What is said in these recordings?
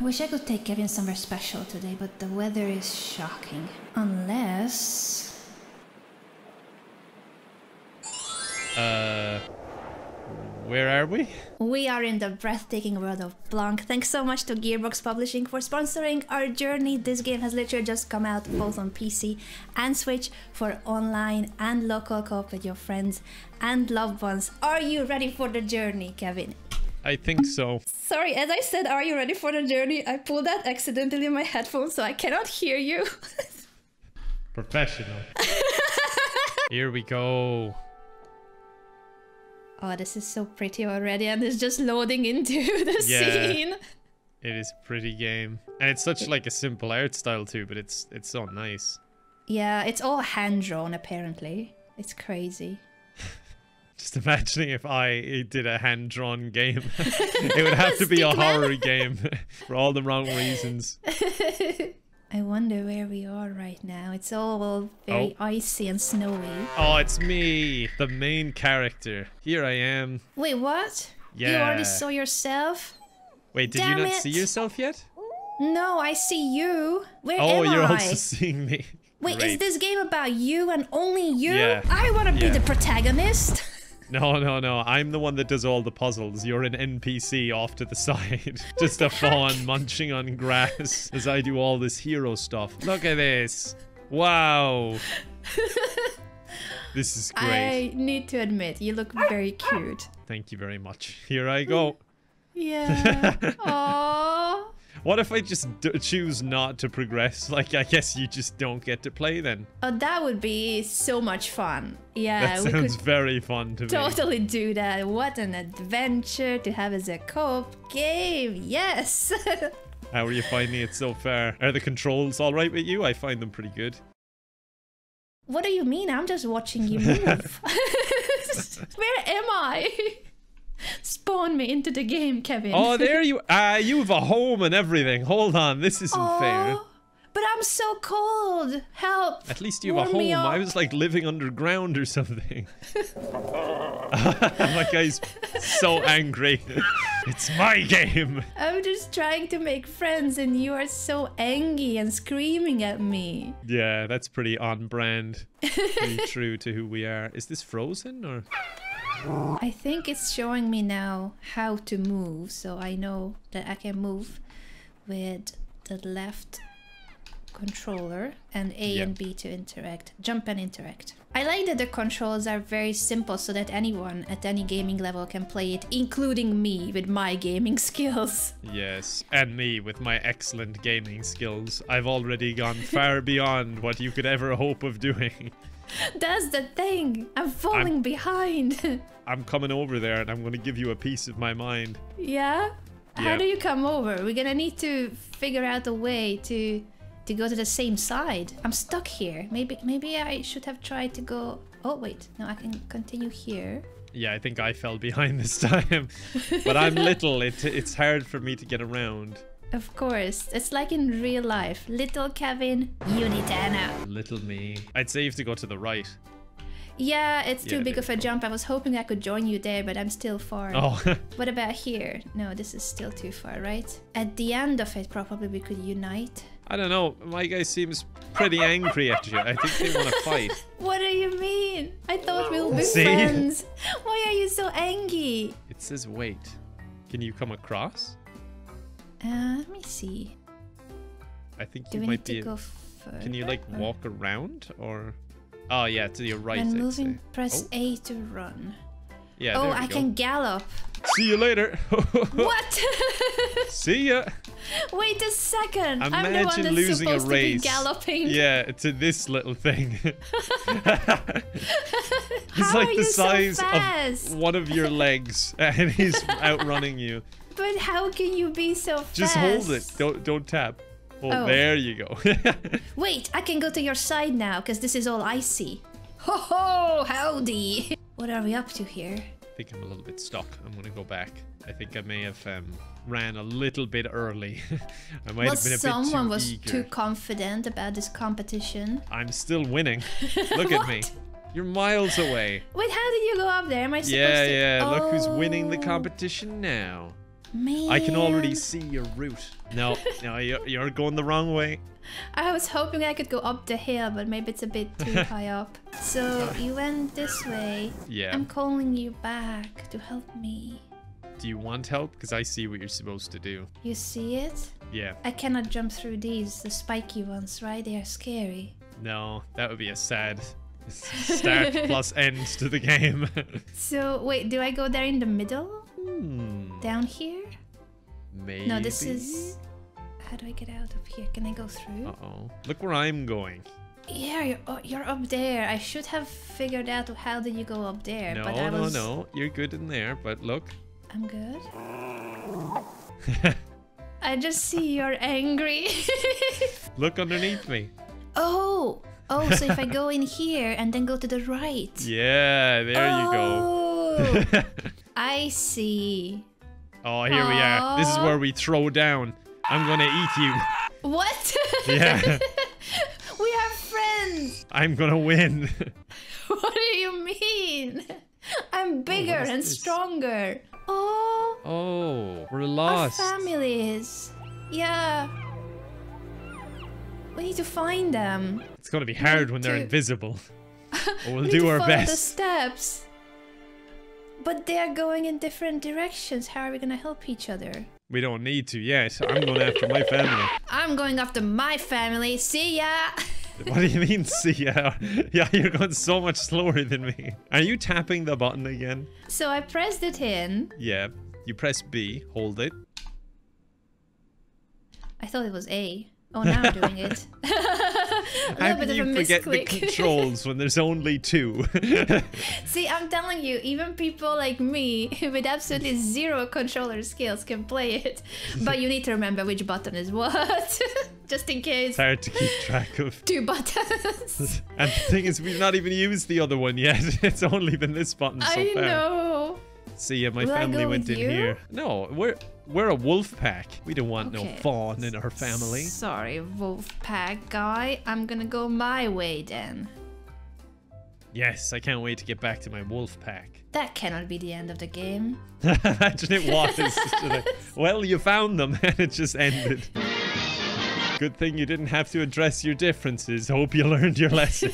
I wish I could take Kevin somewhere special today, but the weather is shocking. Unless... where are we? We are in the breathtaking world of Blanc. Thanks so much to Gearbox Publishing for sponsoring our journey. This game has literally just come out both on PC and Switch for online and local co-op with your friends and loved ones. Are you ready for the journey, Kevin? I think so. Sorry, as I said, are you ready for the journey? I pulled out accidentally my headphones, so I cannot hear you. Professional. Here we go. Oh, this is so pretty already, and it's just loading into the scene. It is a pretty game. And it's such like a simple art style too, but it's so nice. Yeah, it's all hand-drawn apparently. It's crazy. Just imagining if I did a hand-drawn game. It would have to be a horror game for all the wrong reasons. I wonder where we are right now. It's all very icy and snowy. Oh, it's me, the main character. Here I am. Wait, what? Yeah. You already saw yourself? Wait, did you not see yourself yet? No, I see you. Where am I? Oh, you're also seeing me. Wait, is this game about you and only you? Yeah. I want to be the protagonist. No, no, no. I'm the one that does all the puzzles. You're an NPC off to the side. Just a fawn munching on grass as I do all this hero stuff. Look at this. Wow. This is great. I need to admit, you look very cute. Thank you very much. Here I go. Yeah. Aww. What if I just choose not to progress? Like, I guess you just don't get to play then. Oh, that would be so much fun. Yeah, that sounds very fun to me. Totally do that. What an adventure to have as a co-op game. Yes. How are you finding it so far? Are the controls all right with you? I find them pretty good. What do you mean? I'm just watching you move. Where am I? Spawn me into the game, Kevin. Oh, there you are. You have a home and everything. Hold on, this isn't fair. But I'm so cold. Help. At least you have a home. I was like living underground or something. My guy's so angry. It's my game. I'm just trying to make friends and you are so angry and screaming at me. Yeah, that's pretty on brand. Pretty true to who we are. Is this frozen or... I think it's showing me now how to move, so I know that I can move with the left controller and A and B to interact, jump and interact. I like that the controls are very simple so that anyone at any gaming level can play it, including me with my gaming skills. Yes, and me with my excellent gaming skills. I've already gone far beyond what you could ever hope of doing. That's the thing. I'm falling behind. I'm coming over there and I'm going to give you a piece of my mind. Yeah? Yep. How do you come over? We're going to need to figure out a way to go to the same side. I'm stuck here. Maybe I should have tried to go... Oh, wait. No, I can continue here. Yeah, I think I fell behind this time. But I'm little. It's hard for me to get around. Of course. It's like in real life. Little Kevin, you need Anna. Little me. I'd say you have to go to the right. Yeah, it's too big of a jump. I was hoping I could join you there, but I'm still far. Oh. What about here? No, this is still too far, right? At the end of it, probably we could unite. I don't know. My guy seems pretty angry at you. I think they want to fight. What do you mean? I thought we'll be friends. Why are you so angry? It says wait. Can you come across? Let me see. I think you might be... Can you like walk around or... Oh yeah, to your right. When moving, press A to run. Yeah. Oh, I can gallop. See you later. What? See ya. Wait a second. Imagine I'm the one that's losing supposed a race. To be galloping. Yeah, to this little thing. He's like the size of one of your legs, and he's outrunning you. But how can you be so fast? Just hold it. Don't tap. Oh, there you go. Wait, I can go to your side now because this is all icy. Ho ho, howdy. What are we up to here? I think I'm a little bit stuck. I'm going to go back. I think I may have ran a little bit early. I might have been a bit too eager. Someone was too confident about this competition. I'm still winning. Look at me. You're miles away. Wait, how did you go up there? Am I supposed to? Yeah, look who's winning the competition now. Man. I can already see your route. No, no, you're going the wrong way. I was hoping I could go up the hill, but maybe it's a bit too high up. So you went this way. Yeah. I'm calling you back to help me. Do you want help? Because I see what you're supposed to do. You see it? Yeah. I cannot jump through these, the spiky ones, right? They are scary. No, that would be a sad start plus end to the game. So wait, do I go there in the middle? Down here? Maybe. No, this is... How do I get out of here? Can I go through? Uh-oh. Look where I'm going. Yeah, you're up there. I should have figured out how did you go up there. No, but I was... no. You're good in there, but look. I'm good? I just see you're angry. Look underneath me. Oh! Oh, so if I go in here and then go to the right. Yeah, there you go. I see. Oh, here we are. This is where we throw down. I'm gonna eat you. What? Yeah. We are friends. I'm gonna win. What do you mean? I'm bigger and stronger. Oh. Oh, we're lost. Our families. Yeah. We need to find them. It's gonna be hard when they're invisible. But we'll do our best. The steps. But they're going in different directions. How are we gonna help each other? We don't need to yet. I'm going after my family. I'm going after my family. See ya! What do you mean, see ya? Yeah, you're going so much slower than me. Are you tapping the button again? So I pressed it in. Yeah. You press B. Hold it. I thought it was A. Oh, now I'm doing it. How do you forget the controls when there's only two? See, I'm telling you, even people like me with absolutely zero controller skills can play it. But you need to remember which button is what. Just in case. It's hard to keep track of. Two buttons. And the thing is, we've not even used the other one yet. It's only been this button so far. I know. See, my family went in here. No, we're a wolf pack. We don't want no fawn in our family. Sorry, wolf pack guy. I'm gonna go my way then. Yes, I can't wait to get back to my wolf pack. That cannot be the end of the game. Imagine it was. Well, you found them and it just ended. Good thing you didn't have to address your differences. Hope you learned your lesson.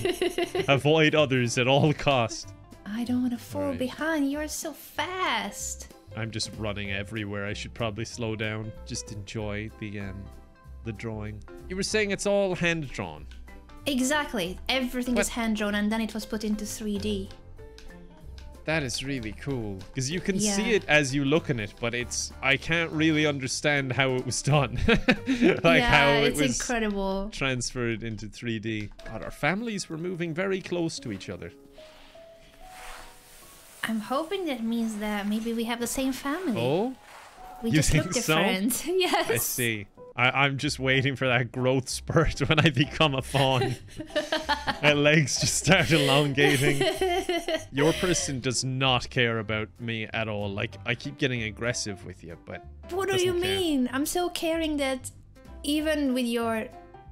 Avoid others at all costs. I don't want to fall behind. You're so fast. I'm just running everywhere. I should probably slow down. Just enjoy the drawing. You were saying it's all hand drawn. Exactly. Everything is hand drawn, and then it was put into 3D. That is really cool because you can see it as you look in it, but it's I can't really understand how it was done. How it was incredible. Transferred into 3D. God, our families were moving very close to each other. I'm hoping that means that maybe we have the same family. Oh? We just look different. So? Yes. I see. I'm just waiting for that growth spurt when I become a fawn. My legs just start elongating. Your person does not care about me at all. Like, I keep getting aggressive with you, but... What do you mean? I'm so caring that even with your...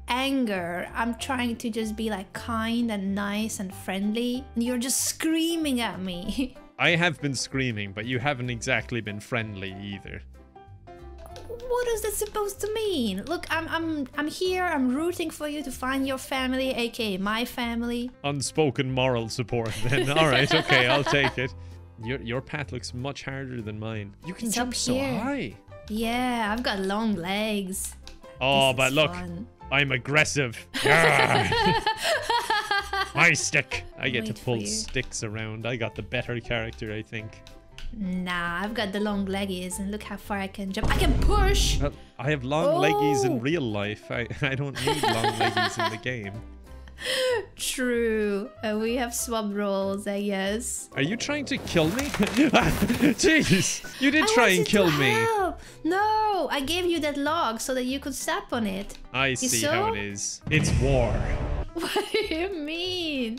anger, I'm trying to just be like kind and nice and friendly. You're just screaming at me. I have been screaming, but you haven't exactly been friendly either. What is that supposed to mean? Look, I'm here. I'm rooting for you to find your family, aka my family. Unspoken moral support then. All right, okay, I'll take it. Your path looks much harder than mine. You can jump so high. Yeah, I've got long legs. Oh, but look. Fun. I'm aggressive. My stick. I get to pull sticks around. I got the better character, I think. Nah, I've got the long leggies and look how far I can jump. I can push. I have long leggies in real life. I don't need long leggies in the game. True. We have swap roles, I guess. Are you trying to kill me? Jeez, you did try and kill me. No, I gave you that log so that you could step on it. I see how it is. It's war. What do you mean?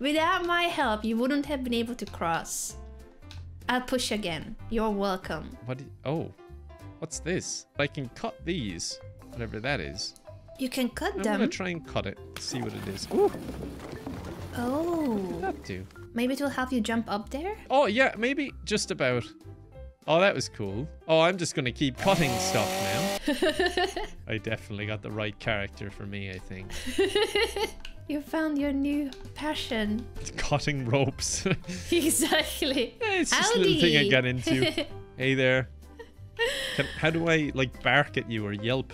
Without my help, you wouldn't have been able to cross. I'll push again. You're welcome. What? Oh, what's this? I can cut these, whatever that is. You can cut them. I'm gonna try and cut it. See what it is. Ooh. Oh. What did that do? Maybe it will help you jump up there? Oh, yeah. Maybe just about. Oh, that was cool. Oh, I'm just going to keep cutting stuff now. I definitely got the right character for me, I think. You found your new passion. Cutting ropes. Exactly. Yeah, it's just a little thing I got into. Hey there. How do I, like, bark at you or yelp?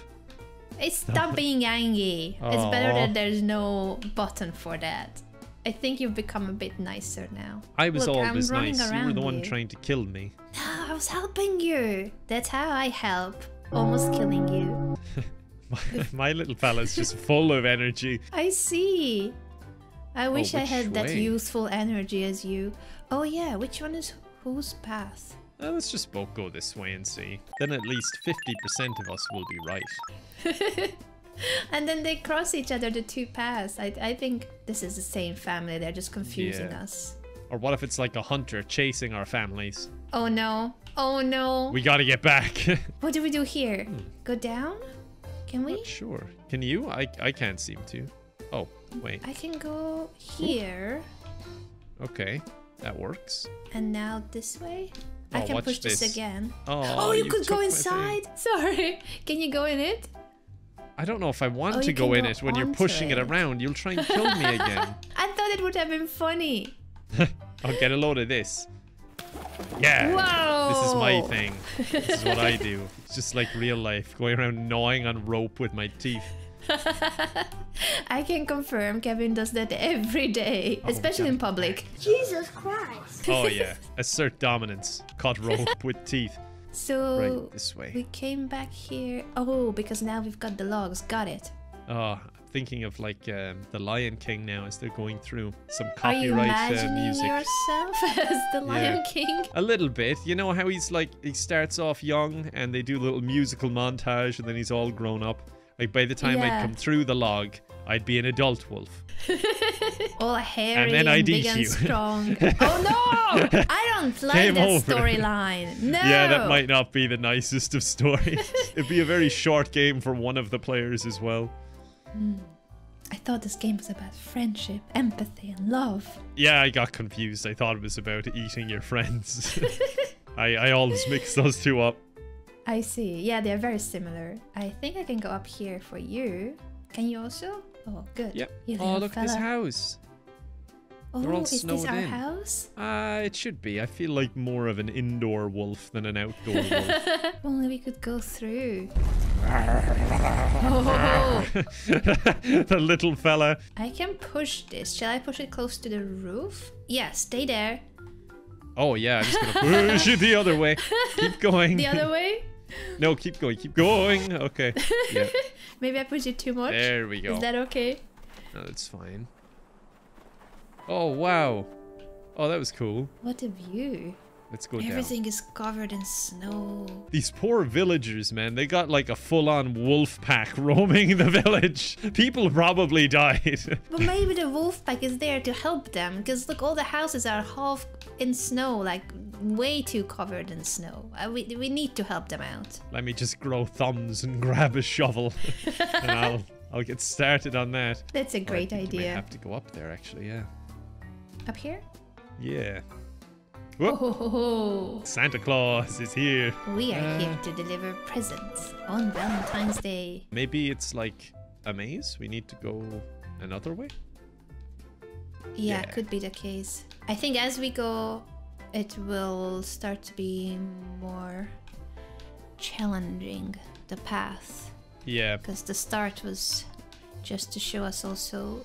Stop being angry. Aww. It's better that there's no button for that. I think you've become a bit nicer now. I was always nice. You were the one trying to kill me. No, I was helping you. That's how I help. Almost killing you. my little fella's just full of energy. I see. I wish I had that useful energy as you. Oh yeah, which one is whose path? Let's just both go this way and see. Then at least 50% of us will be right. And then they cross each other, the two paths. I think this is the same family. They're just confusing us. Or what if it's like a hunter chasing our families? Oh no. Oh no. We gotta get back. What do we do here? Go down? Can we? Not sure. Can you? I can't seem to. Oh, wait. I can go here. Okay. That works. And now this way? Oh, I can push this again. Oh, you could go inside? Sorry. Can you go in it? I don't know if I want to go in it. When you're pushing it around, you'll try and kill me again. I thought it would have been funny. I'll get a load of this. Yeah. Whoa. This is my thing. This is what I do. It's just like real life. Going around gnawing on rope with my teeth. I can confirm Kevin does that every day, especially in public. Jesus Christ. Oh yeah. Assert dominance. Cut rope with teeth. So right, this way. We came back here. Oh, because now we've got the logs. Got it. Oh, I'm thinking of like the Lion King now as they're going through some copyright music. Are you imagining yourself as the Lion King? A little bit. You know how he's like, he starts off young and they do a little musical montage and then he's all grown up. Like by the time I'd come through the log, I'd be an adult wolf. All hairy and big and strong. Oh no! I don't like that storyline. No! Yeah, that might not be the nicest of stories. It'd be a very short game for one of the players as well. I thought this game was about friendship, empathy, and love. Yeah, I got confused. I thought it was about eating your friends. I always mix those two up. I see. Yeah, they're very similar. I think I can go up here for you. Can you also? Oh, good. Yep. Oh, look at this house. Oh, they're all snowed in. Is this our house? It should be. I feel like more of an indoor wolf than an outdoor wolf. If only we could go through. Oh. The little fella. I can push this. Shall I push it close to the roof? Yeah, stay there. Oh, yeah. I'm just going to push it the other way. Keep going. The other way? No, keep going. Keep going. Okay. Yeah. Maybe I pushed it too much. There we go. Is that okay? No, that's fine. Oh, wow. Oh, that was cool. What a view. Let's go down. Everything is covered in snow. These poor villagers, man. They got like a full-on wolf pack roaming the village. People probably died. But maybe the wolf pack is there to help them. Because look, all the houses are half in snow, like way too covered in snow. We need to help them out. Let me just grow thumbs and grab a shovel. And I'll get started on that. That's a great idea. I have to go up there, actually, yeah. Up here? Yeah. Oh. Santa Claus is here. We are here to deliver presents on Valentine's Day. Maybe it's like a maze. We need to go another way. Yeah, could be the case. I think as we go, it will start to be more challenging, the path. Yeah. Because the start was just to show us also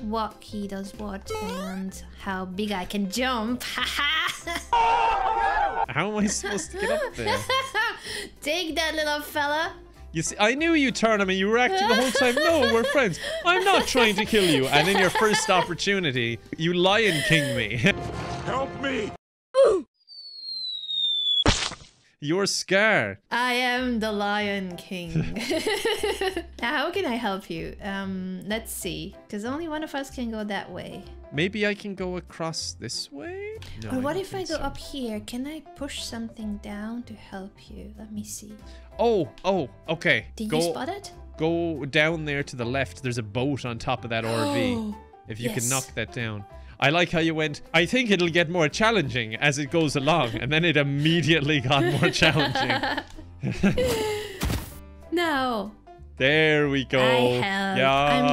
what he does what and how big I can jump. How am I supposed to get up there? Take that, little fella. You see, I knew you, Tournament. You were acting the whole time. No, we're friends. I'm not trying to kill you. And in your first opportunity, you Lion King me. Help me. Ooh. Your scar. I am the Lion King. Now, how can I help you? Let's see. Because only one of us can go that way. Maybe I can go across this way? No, or what if I go up here? Can I push something down to help you? Let me see. Oh, okay. Did you spot it? Go down there to the left. There's a boat on top of that RV. If you can knock that down. I like how you went, I think it'll get more challenging as it goes along. And then it immediately got more challenging. No. There we go. I help. Yes. I'm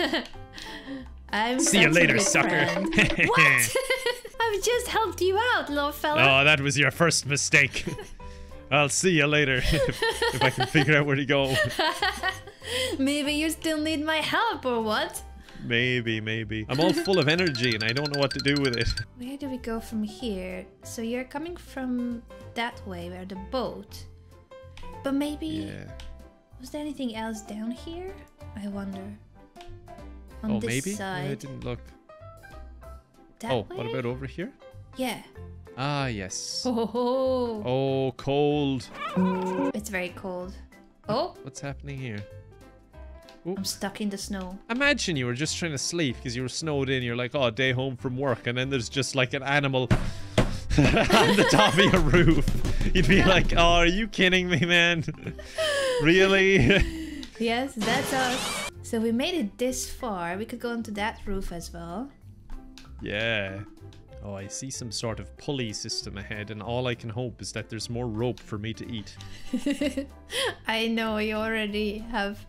nice. I'm See you later, sucker. What? I've just helped you out, little fella. Oh, that was your first mistake. I'll see you later if I can figure out where to go. Maybe you still need my help or what? Maybe, maybe. I'm all full of energy and I don't know what to do with it. Where do we go from here? So you're coming from that way where the boat. But maybe... Yeah. Was there anything else down here? I wonder. On this maybe? Side. Yeah, I didn't look. That way? What about over here? Yeah. Ah, yes. Oh, cold. It's very cold. Oh. What's happening here? Oops. I'm stuck in the snow. Imagine you were just trying to sleep because you were snowed in. You're like, oh, day home from work. And then there's just like an animal on the top of your roof. You'd be like, oh, are you kidding me, man? Really? Yes, that's us. So we made it this far. We could go onto that roof as well. Yeah. Oh, I see some sort of pulley system ahead, and all I can hope is that there's more rope for me to eat. I know you already have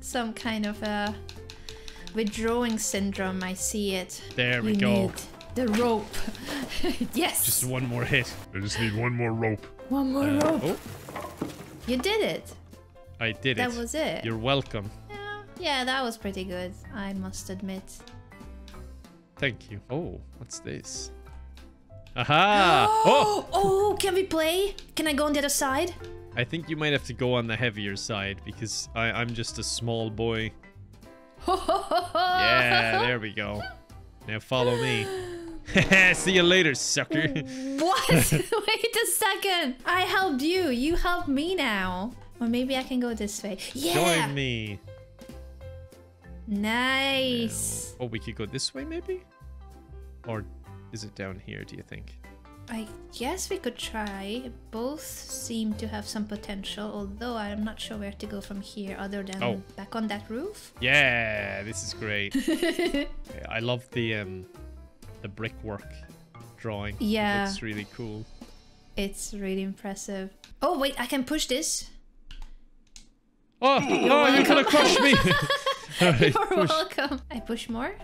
some kind of a withdrawing syndrome. I see it. There we go. Need the rope. Yes. Just one more hit. I just need one more rope. One more rope. Oh. You did it. I did it. That was it. You're welcome. Yeah, that was pretty good, I must admit. Thank you. Oh, what's this? Aha! Oh! Oh, can we play? Can I go on the other side? I think you might have to go on the heavier side because I'm just a small boy. Yeah, there we go. Now follow me. See you later, sucker. What? Wait a second. I helped you. You help me now. Or maybe I can go this way. Yeah! Join me. Nice. Oh, we could go this way maybe? Or is it down here, do you think? I guess we could try. Both seem to have some potential, although I'm not sure where to go from here other than back on that roof. Yeah, this is great. I love the brickwork drawing. Yeah. It's really cool. It's really impressive. Oh, wait, I can push this. Oh, no, you're gonna crush me. Right, you're welcome. I push more.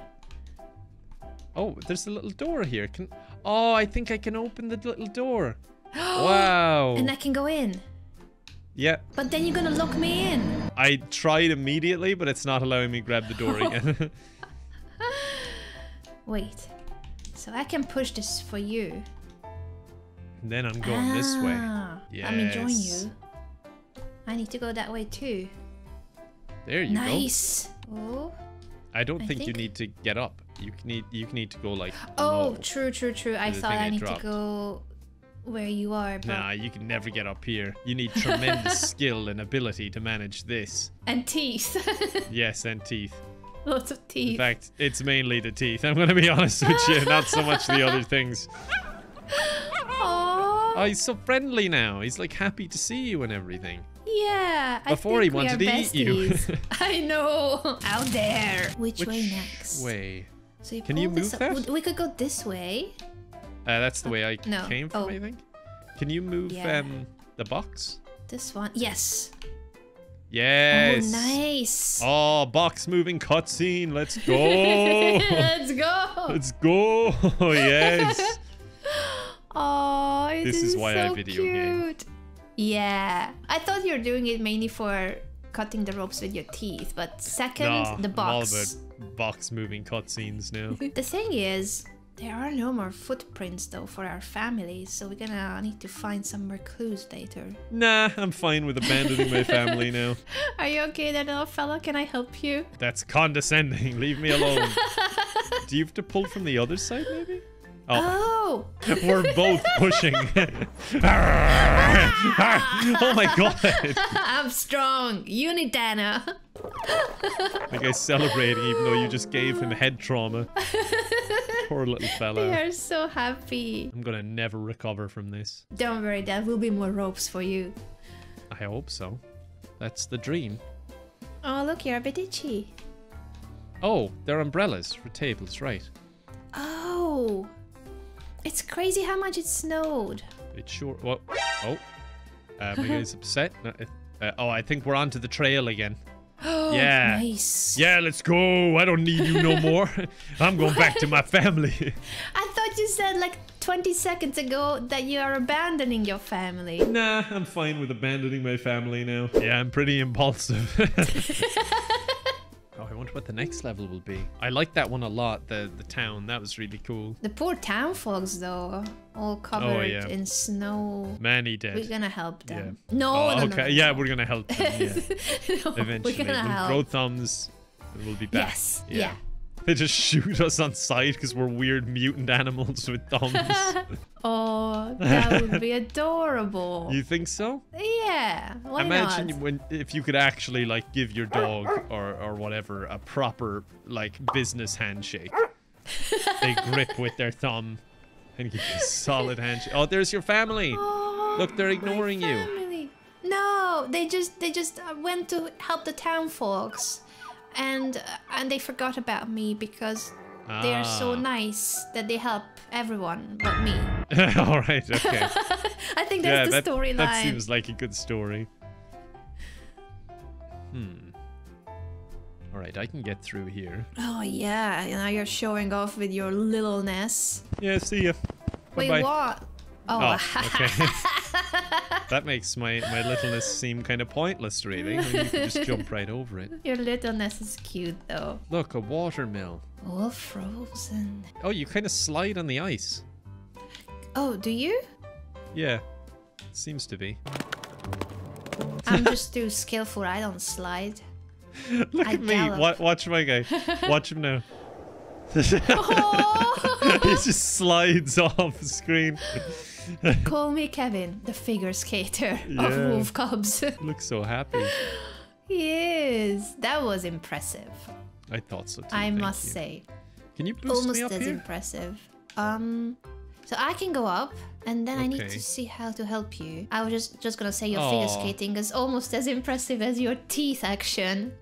Oh, there's a little door here. Oh, I think I can open the little door. Wow. And I can go in. Yeah. But then you're going to lock me in. I tried immediately, but it's not allowing me to grab the door again. Wait. So I can push this for you. And then I'm going this way. Yes. I'm enjoying you. I need to go that way too. There you go. Nice. Oh. I don't think you need to get up. You need to go like. Oh, true. I thought I need to go where you are. But... Nah, you can never get up here. You need tremendous skill and ability to manage this. And teeth. Yes, and teeth. Lots of teeth. In fact, it's mainly the teeth. I'm gonna be honest with you, not so much the other things. Aww. Oh, he's so friendly now. He's like happy to see you and everything. Yeah, before I think he wanted to eat you. I know. Out there. Which way next? Way. So you can you move that? We could go this way. That's the way I came from, I think. Can you move the box? This one? Yes. Yes. Oh, nice. Oh, box moving cutscene. Let's go. Let's go. Let's go. Yes. Oh, this is why I video game. Yeah, I thought you were doing it mainly for cutting the ropes with your teeth, but the box. All about box moving cutscenes now. The thing is, there are no more footprints though for our family, so we're gonna need to find some more clues later. Nah, I'm fine with abandoning my family now. Are you okay there, little fella? Can I help you? That's condescending. Leave me alone. Do you have to pull from the other side maybe? Oh. We're both pushing. Oh my god. I'm strong. You need Dana. Like I celebrate even though you just gave him head trauma. Poor little fella. They are so happy. I'm gonna never recover from this. Don't worry, there will be more ropes for you. I hope so. That's the dream. Oh, look, you're a bit itchy. Oh, they're umbrellas for tables, right? snow. It's crazy how much it snowed. It sure. What? Oh. My guy's upset. Oh, I think we're onto the trail again. Oh, yeah. Nice. Yeah, let's go. I don't need you no more. I'm going back to my family. I thought you said like 20 seconds ago that you are abandoning your family. Nah, I'm fine with abandoning my family now. Yeah, I'm pretty impulsive. Oh, I wonder what the next level will be. I like that one a lot, the town. That was really cool. The poor town folks, though, all covered in snow. Manny dead. We're gonna help them. Yeah. No, oh, okay. Yeah, we're gonna help them. Yeah. No, eventually. We're gonna help. Grow thumbs. We'll be back. Yes. Yeah. They just shoot us on sight because we're weird mutant animals with thumbs. Oh, that would be adorable. You think so? Yeah, why Imagine not? When, if you could actually like give your dog or whatever a proper like business handshake. They grip with their thumb and give you a solid handshake. Oh, there's your family. Oh, look, they're ignoring you. No, they just went to help the town folks. And they forgot about me because they are so nice that they help everyone but me. All right, okay. I think that's the storyline. That seems like a good story. Hmm. All right, I can get through here. Oh yeah, now you're showing off with your littleness. Yeah, see ya. Bye-bye. Wait, what? Oh, okay. That makes my littleness seem kind of pointless, really. I mean, you can just jump right over it. Your littleness is cute, though. Look, a watermill. All frozen. Oh, you kind of slide on the ice. Oh, do you? Yeah, seems to be. I'm just too skillful. I don't slide. Look at me. Watch my guy. Watch him now. Oh. He just slides off the screen. Call me Kevin, the figure skater of Wolf Cubs. Looks so happy. He is. That was impressive. I thought so too. I must say. Can you boost me up here? Almost as impressive. So I can go up, and then I need to see how to help you. I was just gonna say your figure skating is almost as impressive as your teeth action.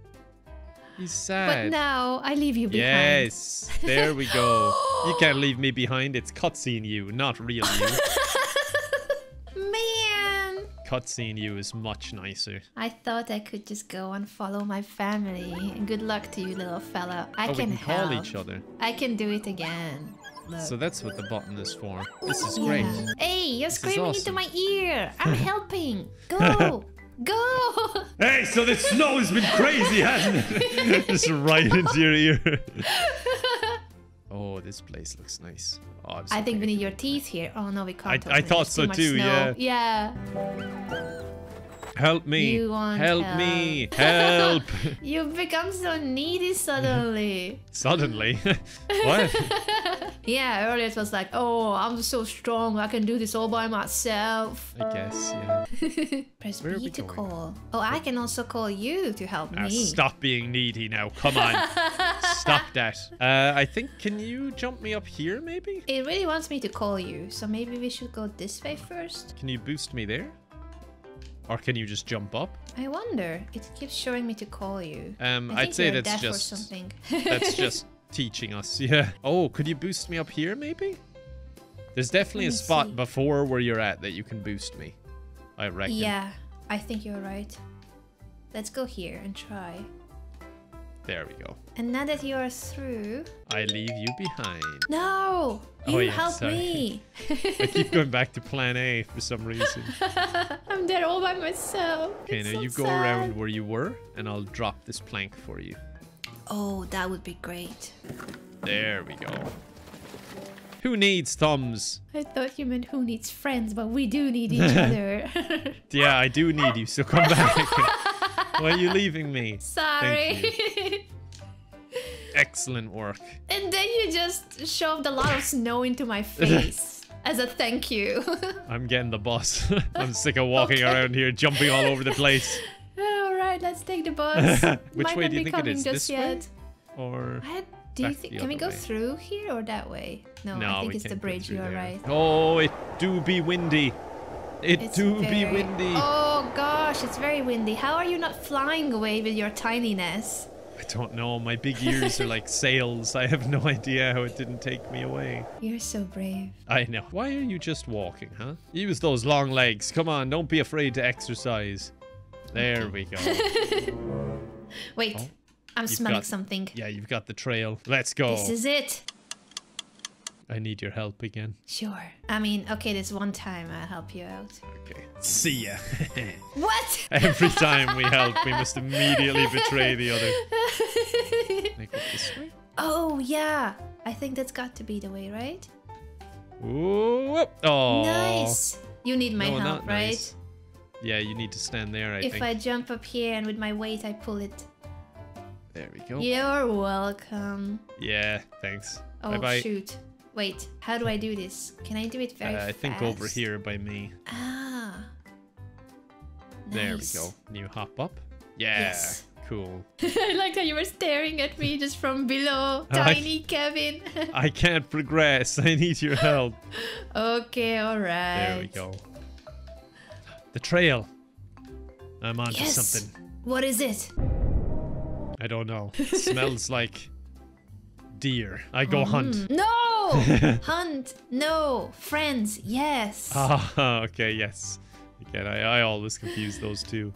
He's sad. But now I leave you behind. Yes, there we go. You can't leave me behind. It's cutscene you, not real you. Cutscene you is much nicer. I thought I could just go and follow my family. Good luck to you, little fella. I can help. Call each other. I can do it again. Look. So that's what the button is for. This is great. Hey, you're screaming into my ear. I'm helping. Go. Go! Hey, so the snow has been crazy, hasn't it? Just right into your ear. Oh, this place looks nice. Oh, I think we need your teeth here. Oh no, we can't. I thought so too. Snow. Yeah. Yeah. Help me! You want help me! Help! You've become so needy suddenly. Suddenly? What? Yeah, earlier it was like, oh, I'm so strong, I can do this all by myself. I guess, yeah. Press B to call. Oh, I can also call you to help me. Stop being needy now. Come on. Stop that. I think, can you jump me up here, maybe? It really wants me to call you, so maybe we should go this way first. Can you boost me there? Or can you just jump up? I wonder. It keeps showing me to call you. I'd say that's just something. That's just teaching us. Yeah. Oh, could you boost me up here maybe? There's definitely a spot before where you're at that you can boost me, I reckon. Yeah, I think you're right. Let's go here and try. There we go. And now that you are through, I leave you behind. No! You help me! I keep going back to plan A for some reason. I'm there all by myself. Okay, now you go around where you were, and I'll drop this plank for you. Oh, that would be great. There we go. Who needs thumbs? I thought you meant who needs friends, but we do need each other. Yeah, I do need you, so come back. Why are you leaving me? Sorry. Excellent work. And then you just shoved a lot of snow into my face as a thank you. I'm getting the bus. I'm sick of walking around here, jumping all over the place. All right, let's take the bus. Which way do you think it is? This way? Or do you think? Can we go through here or that way? No, I think it's the bridge. You're right. Oh, it do be windy. It do be windy. Oh gosh, it's very windy. How are you not flying away with your tininess? I don't know. My big ears are like sails. I have no idea how it didn't take me away. You're so brave. I know. Why are you just walking, huh? Use those long legs. Come on, don't be afraid to exercise. There we go. Wait, oh, I'm smelling something. Yeah, you've got the trail. Let's go. This is it. I need your help again. Sure. I mean, okay, this one time I'll help you out. Okay. See ya. What? Every time we help, we must immediately betray the other. Can I go this way? Oh, yeah. I think that's got to be the way, right? Ooh, oh. Nice. You need my help, right? Nice. Yeah, you need to stand there, I think. If I jump up here and with my weight, I pull it. There we go. You're welcome. Yeah, thanks. Oh, bye-bye. Shoot. Wait, how do I do this? Can I do it very fast? I think over here by me. Ah. Nice. There we go. Can you hop up? Yeah. Yes. Cool. I like how you were staring at me just from below. Tiny Kevin. I can't progress. I need your help. Okay, all right. There we go. The trail. I'm onto something. What is it? I don't know. It smells like deer. I go hunt. No! Hunt, no, friends, yes. Ah, okay, yes. Again, I always confuse those two.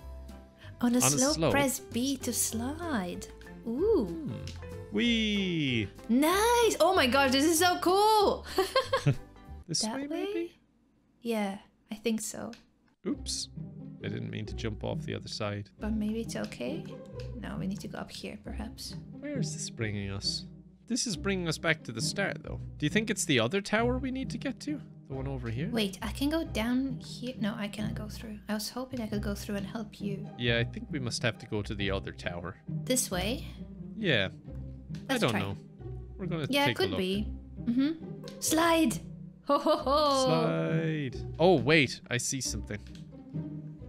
On a slope, press B to slide. Ooh. Whee! Nice! Oh my gosh, this is so cool! This way, maybe? Yeah, I think so. Oops. I didn't mean to jump off the other side. But maybe it's okay? No, we need to go up here, perhaps. Where is this bringing us? This is bringing us back to the start, though. Do you think it's the other tower we need to get to? The one over here? Wait, I can go down here? No, I cannot go through. I was hoping I could go through and help you. Yeah, I think we must have to go to the other tower. This way? Yeah. Let's try. I don't know. We're going to take a look. Yeah, it could be. Mm-hmm. Slide! Ho, ho, ho! Slide! Oh, wait. I see something.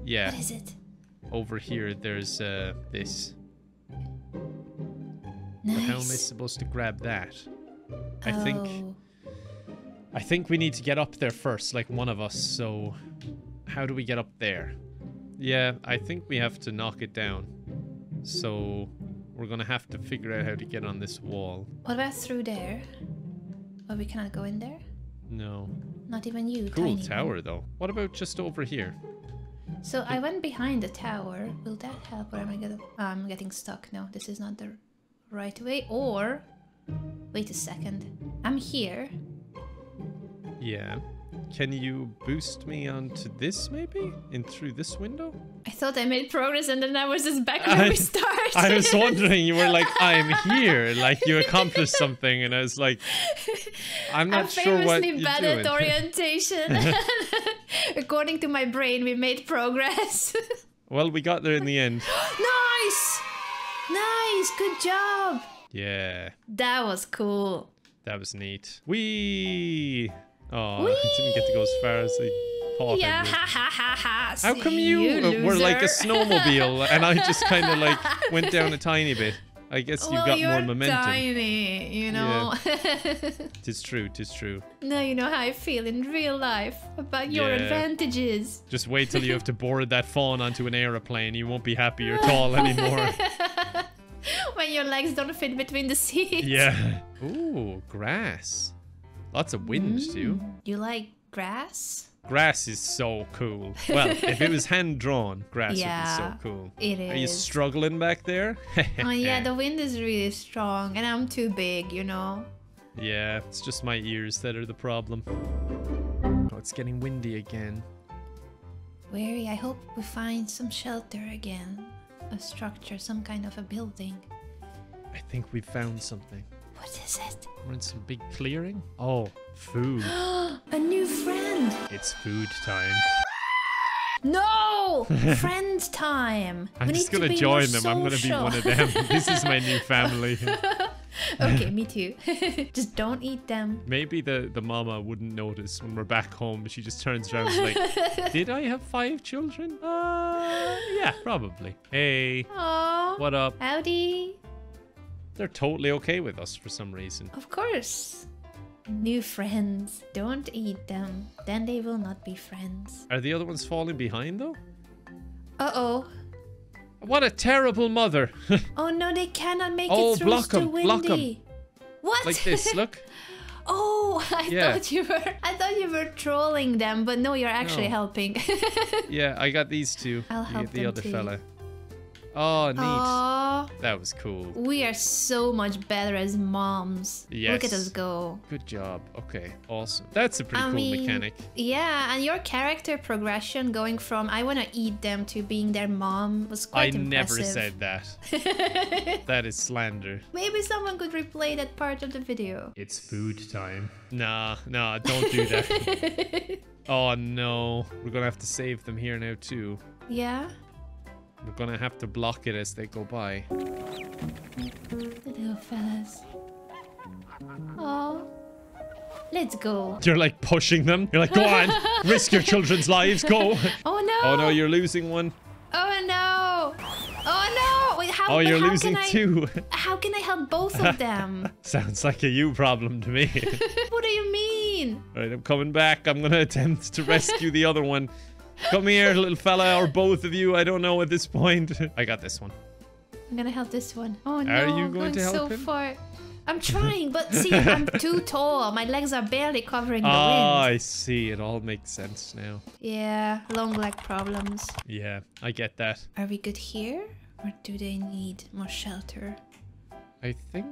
Yeah. What is it? Over here, there's this. Nice. But how am I supposed to grab that? I think we need to get up there first, like one of us. So how do we get up there? Yeah, I think we have to knock it down. So we're going to have to figure out how to get on this wall. What about through there? Oh, we cannot go in there? No. Not even you. Cool tower, though. What about just over here? So I went behind the tower. Will that help? Or am I I'm getting stuck. No, this is not the right away, or wait a second, I'm here. Yeah, can you boost me onto this maybe, in through this window? I thought I made progress and then I was just back where we started. I was wondering, you were like, I'm here, like you accomplished something, and I was like, I'm not sure what you're doing. I'm famously bad at orientation. According to my brain, we made progress. Well, we got there in the end. Nice! Nice, good job. Yeah. That was cool. That was neat. Whee! Oh, whee! I didn't get to go as far as I thought. Yeah, ha ha ha ha. How come you were like a snowmobile and I just kind of like went down a tiny bit? I guess you got more momentum. Tiny, you know. Yeah. Tis true, tis true. Now you know how I feel in real life about your advantages. Just wait till you have to board that fawn onto an aeroplane. You won't be happy you're tall anymore. When your legs don't fit between the seats. Yeah. Ooh, grass. Lots of wind too. You like grass? Grass is so cool. Well, if it was hand-drawn, grass would be so cool. It is. Are you struggling back there? Oh, yeah, the wind is really strong, and I'm too big, you know? Yeah, it's just my ears that are the problem. Oh, it's getting windy again. Weary, I hope we find some shelter again. A structure, some kind of a building. I think we found something. What is it? We're in some big clearing. Oh, food. A new friend. It's food time. No! Friend time. I'm just going to join them. I'm going to be one of them. This is my new family. Okay, me too. Just don't eat them. Maybe the mama wouldn't notice when we're back home. She just turns around and is like, did I have 5 children? Yeah, probably. Hey. Aww. What up? Howdy. They're totally okay with us for some reason. Of course. New friends. Don't eat them. Then they will not be friends. Are the other ones falling behind, though? Uh-oh. What a terrible mother. Oh no, they cannot make it through. Block them, block them. What? Like this, look. Oh, I thought you were trolling them, but no, you're actually helping. Yeah, I got these two. I'll help the other fella. Oh, neat. Aww. That was cool. We are so much better as moms. Yes. Look at us go. Good job. Okay, awesome. That's a pretty cool mechanic. Yeah, and your character progression going from I want to eat them to being their mom was quite impressive. I never said that. That is slander. Maybe someone could replay that part of the video. It's food time. Nah, nah, don't do that. Oh, no. We're going to have to save them here now, too. Yeah? We're gonna have to block it as they go by. Little fellas. Oh, let's go. You're like pushing them. You're like, go on, risk your children's lives, go. Oh no. Oh no, you're losing one. Oh no. Oh no. Wait, how? Oh, you're losing two. How can I help both of them? Sounds like a you problem to me. What do you mean? All right, I'm coming back. I'm gonna attempt to rescue the other one. Come here, little fella, or both of you. I don't know at this point. I got this one. I'm gonna help this one. Oh no, I'm going so far. I'm trying, but see, I'm too tall. My legs are barely covering the wind. Oh, I see. It all makes sense now. Yeah, long leg problems. Yeah, I get that. Are we good here? Or do they need more shelter? I think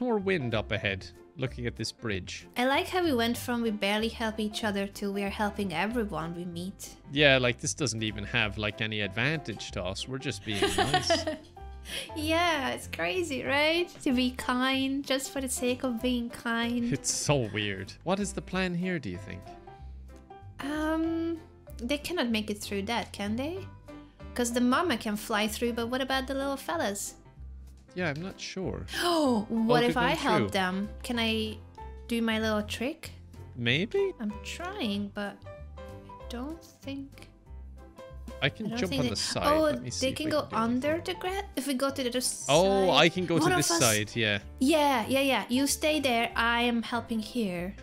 more wind up ahead. Looking at this bridge. I like how we went from we barely help each other to we are helping everyone we meet. Yeah, like this doesn't even have like any advantage to us. We're just being nice. Yeah, it's crazy, right? To be kind just for the sake of being kind. It's so weird. What is the plan here, do you think? They cannot make it through that, can they? Because the mama can fly through, but what about the little fellas? Yeah, I'm not sure. Oh, what if I help them? Can I do my little trick? Maybe? I'm trying, but I don't think... I can jump on the side. Oh, they can go under the grass? If we go to the other side... Oh, I can go to this side, yeah. Yeah, yeah, yeah. You stay there. I am helping here.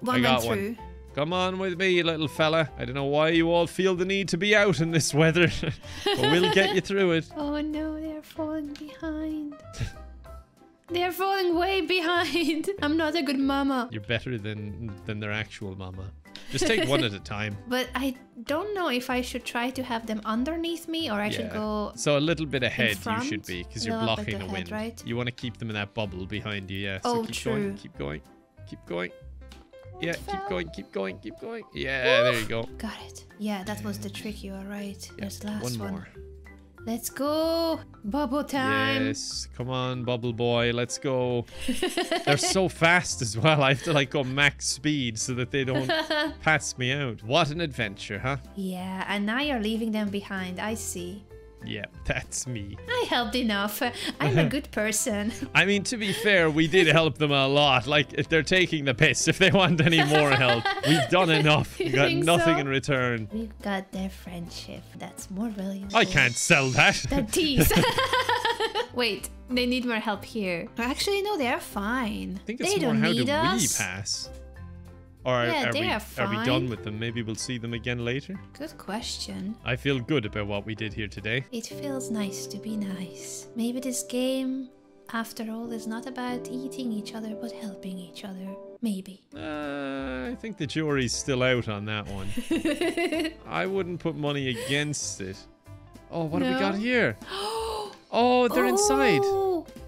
One man through. Come on with me, little fella. I don't know why you all feel the need to be out in this weather. But we'll get you through it. Oh, no. They're falling behind. They're falling way behind. I'm not a good mama. You're better than their actual mama. Just take one at a time. But I don't know if I should try to have them underneath me or I should go... So a little bit ahead you should be because you're blocking the wind. Right? You want to keep them in that bubble behind you. Yeah. So keep going. Yeah, keep going. Yeah, there you go. Got it. Yeah, that was the trick. You are right. Yeah, there's last one. More. Let's go. Bubble time. Yes. Come on, bubble boy. Let's go. They're so fast as well. I have to like go max speed so that they don't pass me out. What an adventure, huh? Yeah, and now you're leaving them behind. I see. Yeah, that's me. I helped enough. I'm a good person. I mean, to be fair, we did help them a lot. Like, if they're taking the piss, if they want any more help, we've done enough. We got nothing in return. We've got their friendship. That's more valuable. I can't sell that. That tease. Wait, they need more help here. Actually, no, they're fine. I think it's more how do we pass? Or yeah, are we done with them? Maybe we'll see them again later? Good question. I feel good about what we did here today. It feels nice to be nice. Maybe this game, after all, is not about eating each other, but helping each other. Maybe. I think the jury's still out on that one. I wouldn't put money against it. Oh, what have we got here? Oh, they're inside.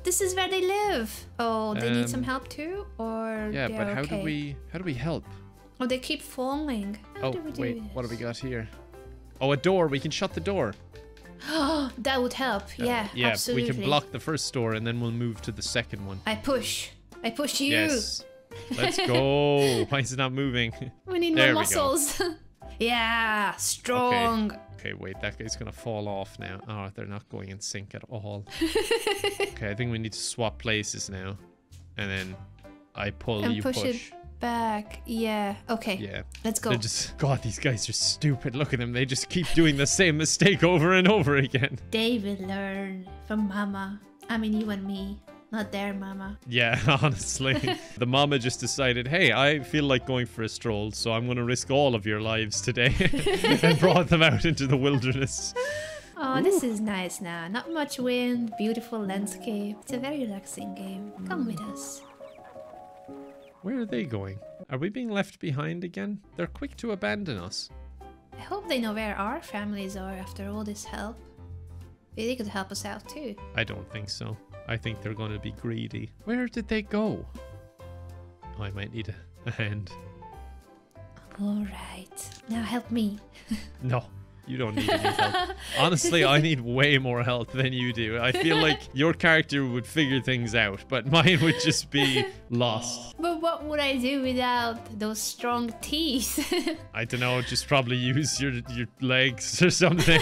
This is where they live. Oh, they need some help too, or yeah. But how do we help? Oh, they keep falling. How do we do this? What have we got here? Oh, a door. We can shut the door. Oh, that would help. Yeah, yeah, absolutely. We can block the first door, and then we'll move to the second one. I push you. Yes. Let's go. Why is it not moving? We need more muscles. Yeah, strong. Okay. Okay, wait, that guy's gonna fall off now. Oh, they're not going in sync at all. Okay, I think we need to swap places now. And then I pull, and you push. It back. Yeah, okay. Yeah. Let's go. They're just, God, these guys are stupid. Look at them. They just keep doing the same mistake over and over again. They will learn from Mama. I mean, you and me. Not there, mama. Yeah, honestly. The mama just decided, hey, I feel like going for a stroll, so I'm going to risk all of your lives today. And brought them out into the wilderness. Oh, this is nice now. Not much wind, beautiful landscape. It's a very relaxing game. Come with us. Where are they going? Are we being left behind again? They're quick to abandon us. I hope they know where our families are after all this help. Maybe they could help us out too. I don't think so. I think they're going to be greedy. Where did they go? Oh, I might need a hand. Alright. Now help me. No. You don't need any help. Honestly, I need way more help than you do. I feel like your character would figure things out, but mine would just be lost. But what would I do without those strong teeth? I don't know, just probably use your legs or something.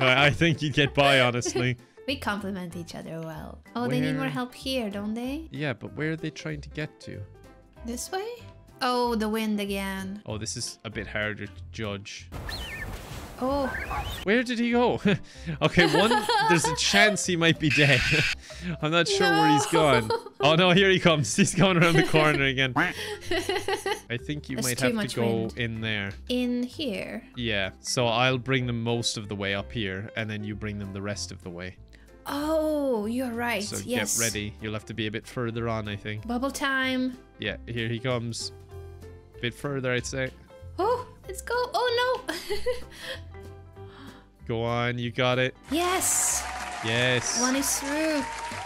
I think you'd get by, honestly. We complement each other well. Oh, where... they need more help here, don't they? Yeah, but where are they trying to get to? This way? Oh, the wind again. Oh, this is a bit harder to judge. Oh. Where did he go? Okay, one, there's a chance he might be dead. I'm not sure where he's gone. Oh no, here he comes. He's going around the corner again. I think you might have to go in there. In here? Yeah, so I'll bring them most of the way up here, and then you bring them the rest of the way. Oh, you're right. So yes. Get ready. You'll have to be a bit further on, I think. Bubble time. Yeah, here he comes. A bit further, I'd say. Oh, let's go. Oh no. Go on, you got it. Yes. Yes. One is through.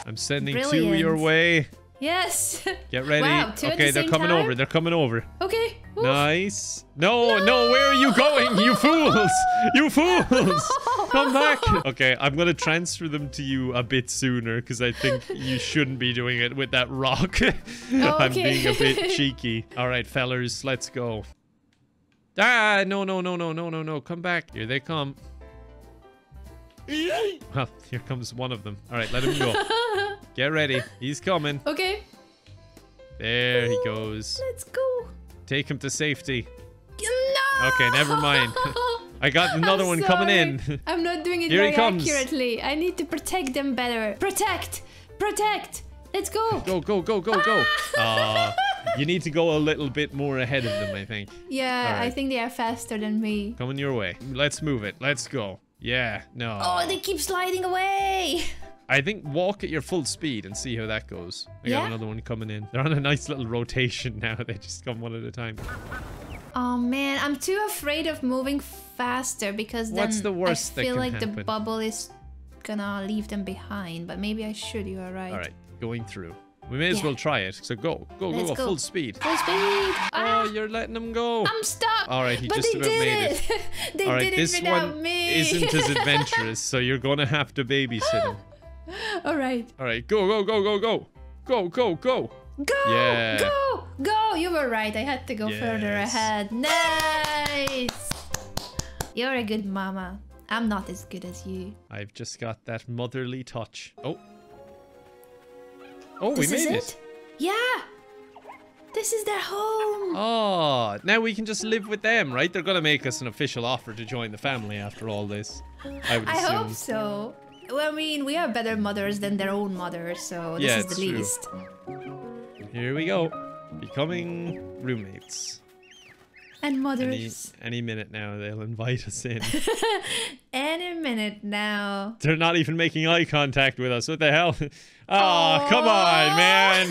I'm sending two your way. Yes. Get ready. Wow, okay, they're coming over. They're coming over. Okay. Oof. Nice. No, no, no, where are you going? You fools. You fools. No. Come back. Okay, I'm going to transfer them to you a bit sooner because I think you shouldn't be doing it with that rock. Oh, okay. I'm being a bit cheeky. All right, fellas, let's go. Ah, no, no, no, no, no, no, no. Come back. Here they come. Well, here comes one of them. All right, let him go. Get ready. He's coming. Okay. There he goes. Let's go. Take him to safety. No! Okay, never mind. I got another one coming in. I'm not doing it very accurately. I need to protect them better. Protect. Protect. Let's go. Go, go, go, go, go. Ah. You need to go a little bit more ahead of them, I think. Yeah, right. I think they are faster than me. Coming your way. Let's move it. Let's go. Yeah, no. Oh, they keep sliding away. I think walk at your full speed and see how that goes. I got another one coming in. They're on a nice little rotation now. They just come one at a time. Oh, man. I'm too afraid of moving faster because then What's the worst that can happen? The bubble is gonna leave them behind. But maybe I should. You are right. All right, going through. We may as well try it. So go, go, go, full speed. Full speed. Ah, oh, you're letting them go. I'm stuck. All right, he just about made it. They did it without me. This one isn't as adventurous, so you're going to have to babysit him. All right. All right, go, go, go, go, go. Go, go, go. Go, go, go. You were right. I had to go further ahead. Nice. You're a good mama. I'm not as good as you. I've just got that motherly touch. Oh. Oh, we made it. Yeah. This is their home. Oh, now we can just live with them, right? They're going to make us an official offer to join the family after all this. I hope so. Well, I mean, we are better mothers than their own mothers, so this is the least. Here we go. Becoming roommates. And mothers. Any minute now, they'll invite us in. Any minute now. They're not even making eye contact with us. What the hell? Oh, come on, man.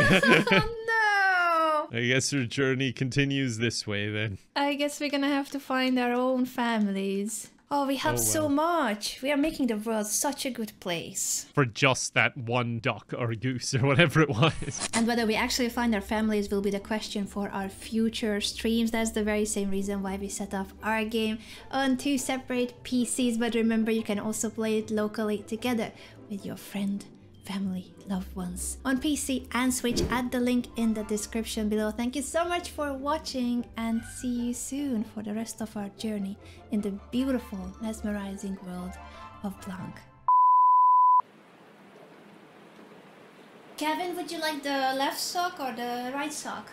No. I guess your journey continues this way, then. I guess we're going to have to find our own families. Oh, we have so much. We are making the world such a good place. For just that one duck or goose or whatever it was. And whether we actually find our families will be the question for our future streams. That's the very same reason why we set up our game on two separate PCs. But remember, you can also play it locally together with your friend, family, loved ones on PC and Switch at the link in the description below. Thank you so much for watching and see you soon for the rest of our journey in the beautiful, mesmerizing world of Blanc. Kevin, would you like the left sock or the right sock?